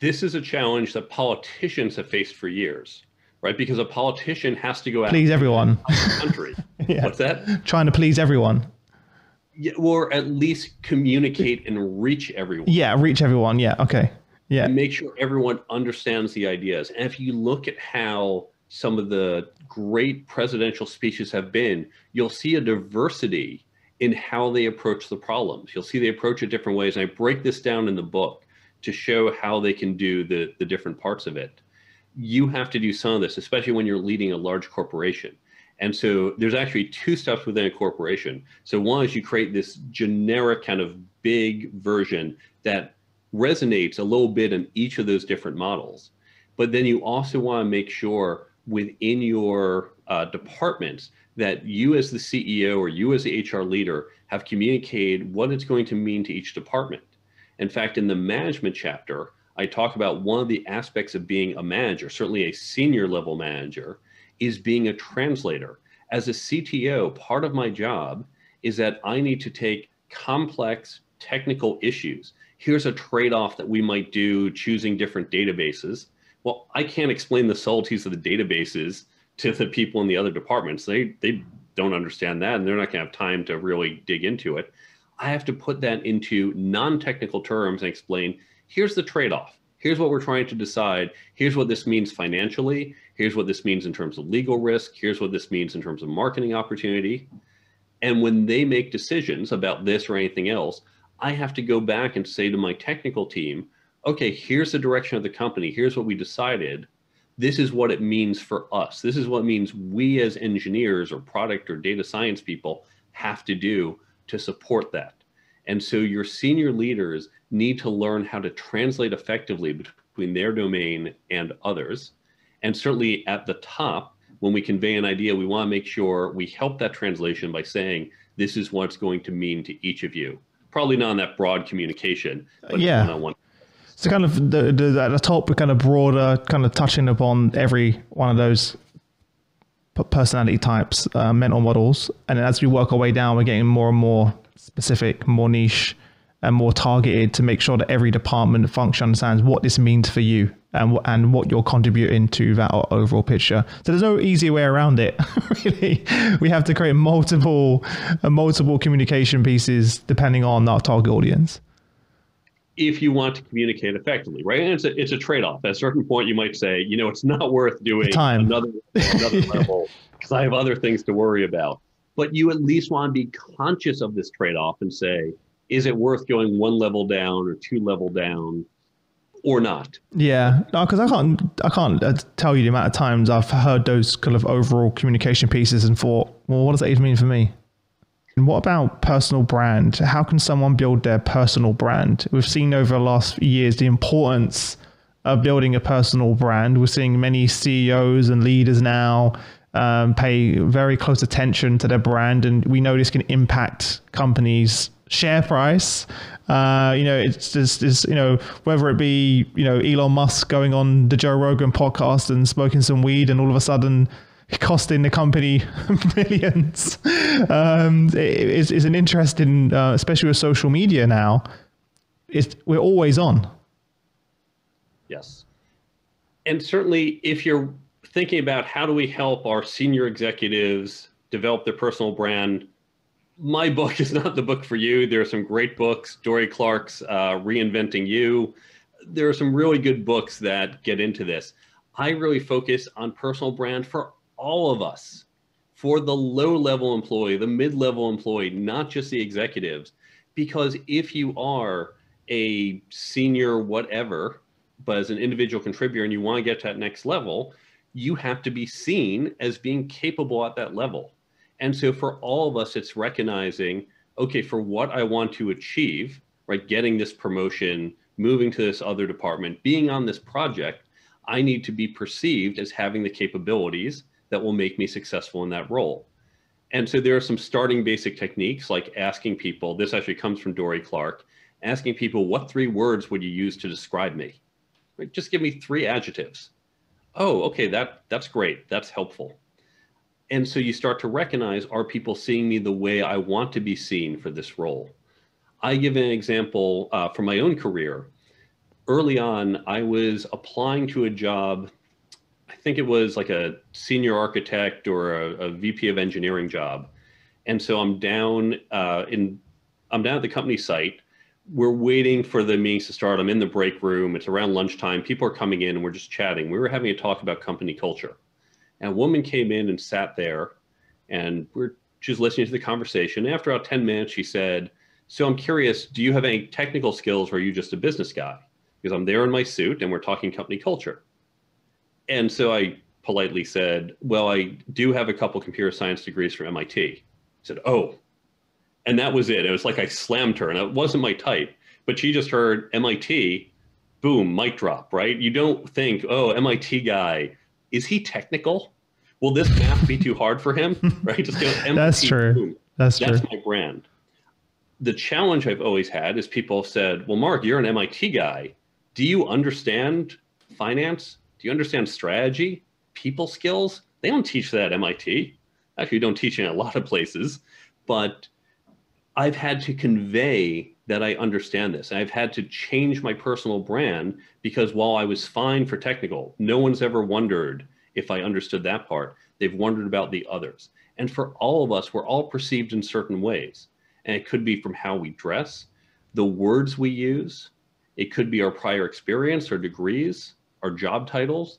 This is a challenge that politicians have faced for years. Right, because a politician has to go out please everyone. The country. Yeah. What's that? Trying to please everyone, yeah, or at least communicate and reach everyone. Yeah, reach everyone. Yeah, okay. Yeah, and make sure everyone understands the ideas. And if you look at how some of the great presidential speeches have been, you'll see a diversity in how they approach the problems. You'll see they approach it different ways. And I break this down in the book to show how they can do the different parts of it. You have to do some of this, especially when you're leading a large corporation. And so there's actually two steps within a corporation. So one is you create this generic kind of big version that resonates a little bit in each of those different models. But then you also want to make sure within your departments that you as the CEO or you as the HR leader have communicated what it's going to mean to each department. In fact, in the management chapter, I talk about one of the aspects of being a manager, certainly a senior level manager, is being a translator. As a CTO, part of my job is that I need to take complex technical issues. Here's a trade-off that we might do choosing different databases. Well, I can't explain the subtleties of the databases to the people in the other departments. They don't understand that, and they're not gonna have time to really dig into it. I have to put that into non-technical terms and explain, here's the trade-off. Here's what we're trying to decide. Here's what this means financially. Here's what this means in terms of legal risk. Here's what this means in terms of marketing opportunity. And when they make decisions about this or anything else, I have to go back and say to my technical team, okay, here's the direction of the company. Here's what we decided. This is what it means for us. This is what it means we as engineers or product or data science people have to do to support that. And so your senior leaders need to learn how to translate effectively between their domain and others. And certainly at the top, when we convey an idea, we want to make sure we help that translation by saying, this is what it's going to mean to each of you. Probably not in that broad communication, but yeah. One-on-one. So kind of the top, but kind of broader, kind of touching upon every one of those personality types, mental models. And as we work our way down, we're getting more and more specific, more niche, and more targeted to make sure that every department function understands what this means for you and what you're contributing to that overall picture. So there's no easy way around it. Really, we have to create multiple communication pieces depending on our target audience, if you want to communicate effectively, right? And it's a trade-off. At a certain point, you might say, you know, it's not worth doing another level because I have other things to worry about. But you at least want to be conscious of this trade-off and say, is it worth going one level down or two level down or not? Yeah, because no, I can't tell you the amount of times I've heard those kind of overall communication pieces and thought, well, what does that even mean for me? And what about personal brand? How can someone build their personal brand? We've seen over the last years the importance of building a personal brand. We're seeing many CEOs and leaders now pay very close attention to their brand, and we know this can impact companies' share price. Whether it be Elon Musk going on the Joe Rogan podcast and smoking some weed, and all of a sudden costing the company millions. It's an interesting, especially with social media now, we're always on. Yes. And certainly if you're thinking about how do we help our senior executives develop their personal brand, my book is not the book for you. There are some great books, Dory Clark's Reinventing You. There are some really good books that get into this. I really focus on personal brand for all of us, for the low-level employee, the mid-level employee, not just the executives, because if you are a senior whatever, but as an individual contributor and you want to get to that next level, you have to be seen as being capable at that level. And so for all of us, it's recognizing, okay, for what I want to achieve, right, getting this promotion, moving to this other department, being on this project, I need to be perceived as having the capabilities that will make me successful in that role. And so there are some starting basic techniques, like asking people, this actually comes from Dory Clark, asking people, what three words would you use to describe me? Right? Just give me three adjectives. Oh, okay, that's great, that's helpful. And so you start to recognize, are people seeing me the way I want to be seen for this role? I give an example from my own career. Early on, I was applying to a job, I think it was like a senior architect or a VP of engineering job. And so I'm down at the company site. We're waiting for the meetings to start. I'm in the break room. It's around lunchtime. People are coming in and we're just chatting. We were having a talk about company culture. And a woman came in and sat there and she was listening to the conversation. After about 10 minutes, she said, so I'm curious, do you have any technical skills or are you just a business guy? Because I'm there in my suit and we're talking company culture. And so I politely said, well, I do have a couple computer science degrees from MIT. I said, oh, and that was it. It was like I slammed her and it wasn't my type, but she just heard MIT, boom, mic drop, right? You don't think, oh, MIT guy, is he technical? Will this math be too hard for him? Right? Just go, MIT, that's true. Boom. That's true. My brand. The challenge I've always had is people have said, well, Mark, you're an MIT guy. Do you understand finance? Do you understand strategy, people skills? They don't teach that at MIT. Actually, we don't teach it in a lot of places, but I've had to convey that I understand this. I've had to change my personal brand because while I was fine for technical, no one's ever wondered if I understood that part. They've wondered about the others. And for all of us, we're all perceived in certain ways. And it could be from how we dress, the words we use, it could be our prior experience, our degrees, our job titles.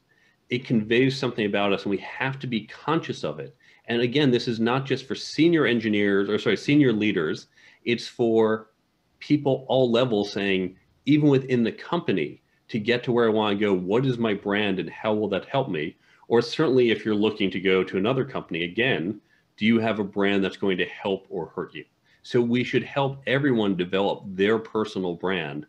It conveys something about us and we have to be conscious of it. And again, this is not just for senior leaders. It's for people all levels saying, even within the company, to get to where I want to go, what is my brand and how will that help me? Or certainly if you're looking to go to another company, again, do you have a brand that's going to help or hurt you? So we should help everyone develop their personal brand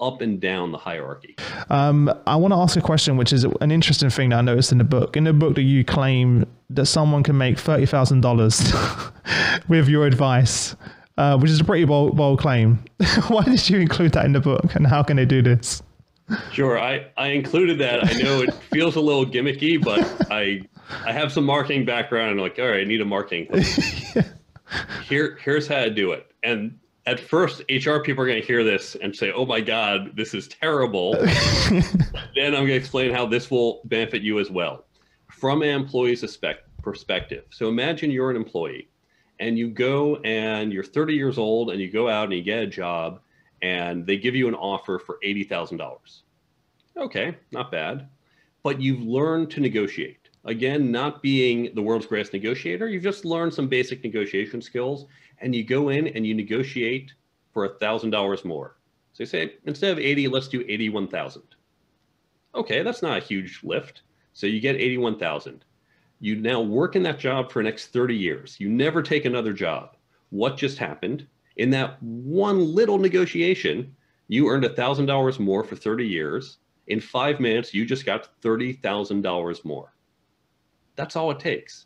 up and down the hierarchy. I want to ask a question, which is an interesting thing that I noticed in the book. In the book that you claim that someone can make $30,000 with your advice, which is a pretty bold claim. Why did you include that in the book and how can they do this? Sure, I included that. I know it feels a little gimmicky, but I have some marketing background and I'm like, all right, I need a marketing. Yeah. Here's how to do it. And at first, HR people are going to hear this and say, oh my God, this is terrible. Then I'm going to explain how this will benefit you as well from an employee's perspective. So imagine you're an employee and you go and you're 30 years old and you go out and you get a job and they give you an offer for $80,000. Okay, not bad. But you've learned to negotiate. Again, not being the world's greatest negotiator, you've just learned some basic negotiation skills and you go in and you negotiate for $1,000 more. So you say, instead of 80, let's do 81,000. Okay, that's not a huge lift. So you get 81,000. You now work in that job for the next 30 years. You never take another job. What just happened? In that one little negotiation, you earned $1,000 more for 30 years. In 5 minutes, you just got $30,000 more. That's all it takes.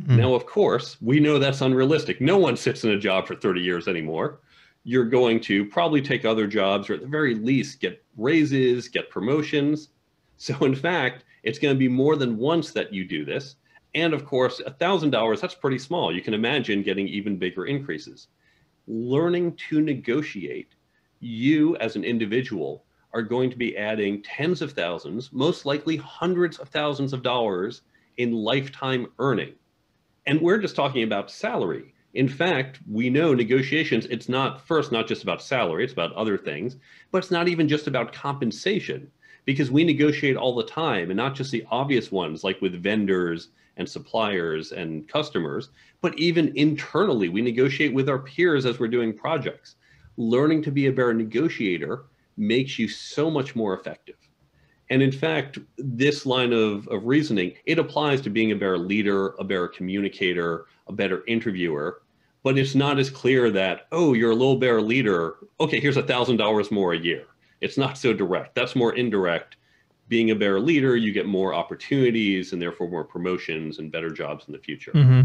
Mm-hmm. Now, of course, we know that's unrealistic. No one sits in a job for 30 years anymore. You're going to probably take other jobs or at the very least get raises, get promotions. So in fact, it's going to be more than once that you do this. And of course, $1,000, that's pretty small. You can imagine getting even bigger increases. Learning to negotiate, you as an individual are going to be adding tens of thousands, most likely hundreds of thousands of dollars in lifetime earning. And we're just talking about salary. In fact, we know negotiations, it's not just about salary, it's about other things, but it's not even just about compensation, because we negotiate all the time, and not just the obvious ones like with vendors and suppliers and customers, but even internally, we negotiate with our peers as we're doing projects. Learning to be a better negotiator makes you so much more effective. And in fact, this line of reasoning, it applies to being a better leader, a better communicator, a better interviewer, but it's not as clear that, oh, you're a little better leader. Okay, here's $1,000 more a year. It's not so direct. That's more indirect. Being a better leader, you get more opportunities and therefore more promotions and better jobs in the future. Mm-hmm.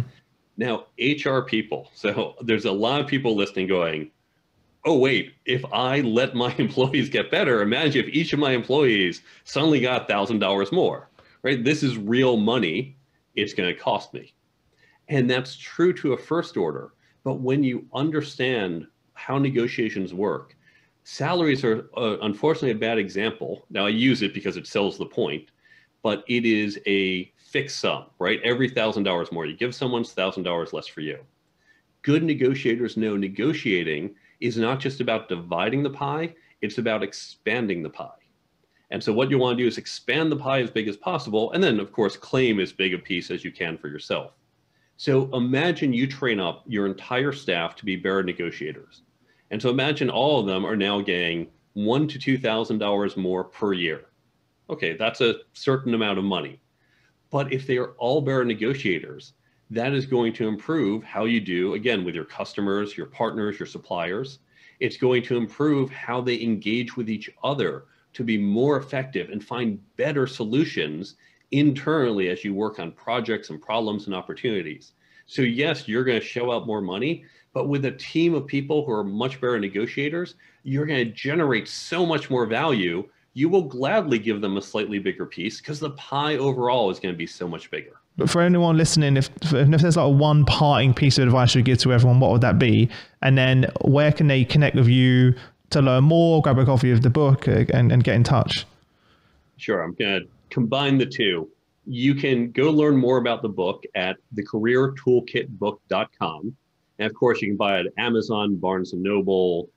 Now, HR people. So there's a lot of people listening going, oh, wait, if I let my employees get better, imagine if each of my employees suddenly got $1,000 more, right? This is real money. It's going to cost me. And that's true to a first order. But when you understand how negotiations work, salaries are unfortunately a bad example. Now, I use it because it sells the point, but it is a fixed sum, right? Every $1,000 more you give someone, $1,000 less for you. Good negotiators know negotiating is not just about dividing the pie, it's about expanding the pie. And so what you want to do is expand the pie as big as possible, and then of course claim as big a piece as you can for yourself. So imagine you train up your entire staff to be better negotiators. And so imagine all of them are now getting $1,000 to $2,000 more per year. Okay, that's a certain amount of money. But if they are all better negotiators, that is going to improve how you do, again, with your customers, your partners, your suppliers. It's going to improve how they engage with each other to be more effective and find better solutions internally as you work on projects and problems and opportunities. So yes, you're going to shell out more money, but with a team of people who are much better negotiators, you're going to generate so much more value. You will gladly give them a slightly bigger piece because the pie overall is going to be so much bigger. But for anyone listening, if there's like one parting piece of advice you give to everyone, what would that be? And then where can they connect with you to learn more, grab a copy of the book and get in touch? Sure. I'm going to combine the two. You can go learn more about the book at thecareertoolkitbook.com. And of course, you can buy it at Amazon, Barnes & Noble,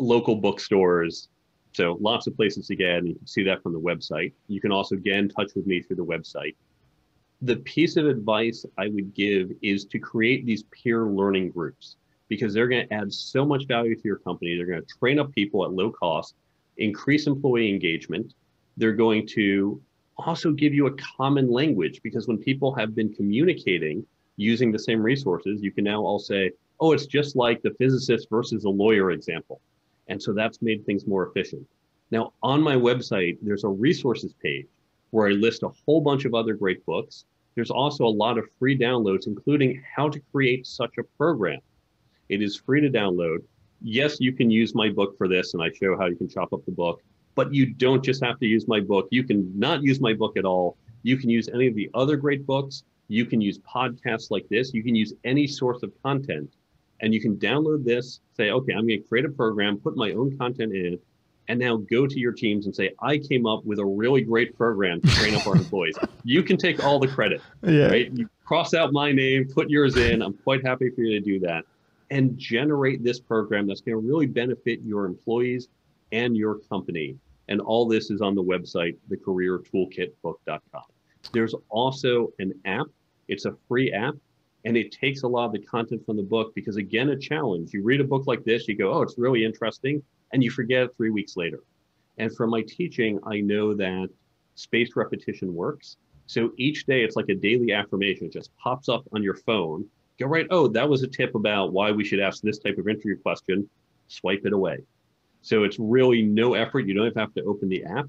local bookstores. So lots of places to get, and you can see that from the website. You can also get in touch with me through the website. The piece of advice I would give is to create these peer learning groups, because they're going to add so much value to your company. They're going to train up people at low cost, increase employee engagement. They're going to also give you a common language, because when people have been communicating using the same resources, you can now all say, oh, it's just like the physicist versus the lawyer example. And so that's made things more efficient. Now, on my website, there's a resources page where I list a whole bunch of other great books. There's also a lot of free downloads, including how to create such a program. It is free to download. Yes, you can use my book for this, and I show how you can chop up the book, but you don't just have to use my book. You can not use my book at all. You can use any of the other great books. You can use podcasts like this. You can use any source of content. And you can download this, say, okay, I'm going to create a program, put my own content in it, and now go to your teams and say, I came up with a really great program to train up our employees. You can take all the credit, right? You cross out my name, put yours in. I'm quite happy for you to do that. And generate this program that's going to really benefit your employees and your company. And all this is on the website, thecareertoolkitbook.com. There's also an app. It's a free app. And it takes a lot of the content from the book because, again, a challenge. You read a book like this, you go, oh, it's really interesting. And you forget it 3 weeks later. And from my teaching, I know that spaced repetition works. So each day, it's like a daily affirmation. It just pops up on your phone. Go right, oh, that was a tip about why we should ask this type of interview question. Swipe it away. So it's really no effort. You don't have to open the app.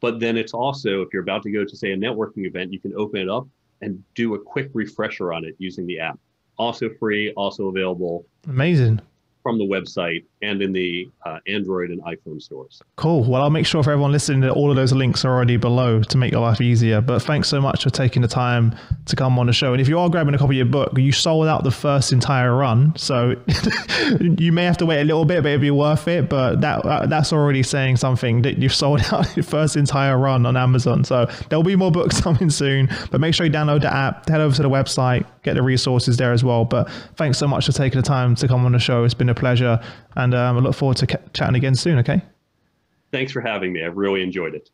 But then it's also, if you're about to go to, say, a networking event, you can open it up and do a quick refresher on it using the app. Also free, also available. Amazing. From the website and in the Android and iPhone stores. Cool. Well, I'll make sure for everyone listening that all of those links are already below to make your life easier. But thanks so much for taking the time to come on the show. And if you are grabbing a copy of your book, you sold out the first entire run. So you may have to wait a little bit, but it'd be worth it. But that's already saying something that you've sold out the first entire run on Amazon. So there'll be more books coming soon, but make sure you download the app, head over to the website, get the resources there as well. But thanks so much for taking the time to come on the show. It's been a pleasure, and I look forward to chatting again soon. Okay, thanks for having me. I've really enjoyed it.